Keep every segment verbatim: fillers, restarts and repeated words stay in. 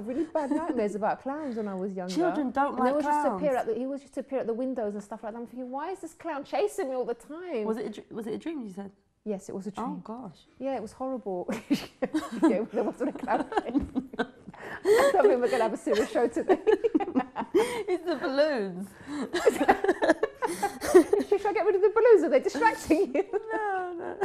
have really bad nightmares about clowns when I was younger. Children don't and like they clowns. Just appear at the, he was just to appear at the windows and stuff like that. I'm thinking, why is this clown chasing me all the time? Was it a, was it a dream, you said? Yes, it was a dream. Oh, gosh. Yeah, it was horrible. Yeah, there wasn't a clown. I thought we were going to have a serious show today. It's the balloons. Should I get rid of the balloons? Are they distracting you? No, no.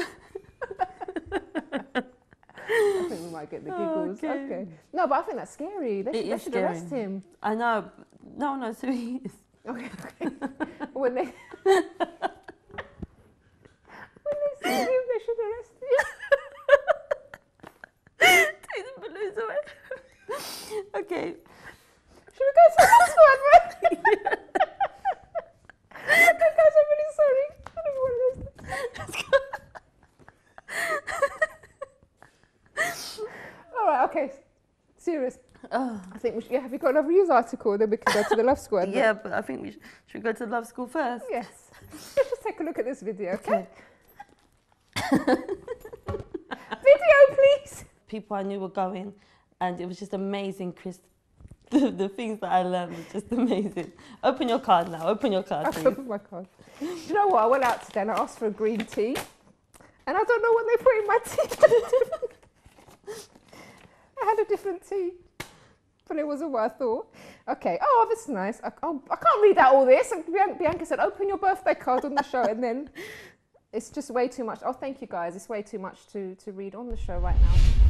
I think we might get the giggles. Oh, okay. okay. No, but I think that's scary. They, sh they should scary. arrest him. I know. No, no, so he is. Okay, okay. When they when they see him, they should arrest him. Take the balloons away. Okay. Should we go to the next one? Oh, gosh, I'm really sorry. I don't know what it is. Let's go. All right, okay. Serious. Oh. I think we should, yeah, have you got another news article? Then we can go to the Love Squad. Yeah, but I think we should, should we go to the Love School first. Yes. Let's just take a look at this video, okay? okay. Video, please. People I knew were going, and it was just amazing, Chris. The, the things that I learned were just amazing. Open your card now. Open your card, please. Open my card. Do you know what? I went out today and I asked for a green tea, and I don't know what they put in my tea. I had a different tea, but it wasn't what I thought. Okay, oh, that's nice. I, oh, I can't read out all this. And Bianca said, open your birthday card on the show, and then it's just way too much. Oh, thank you guys. It's way too much to, to read on the show right now.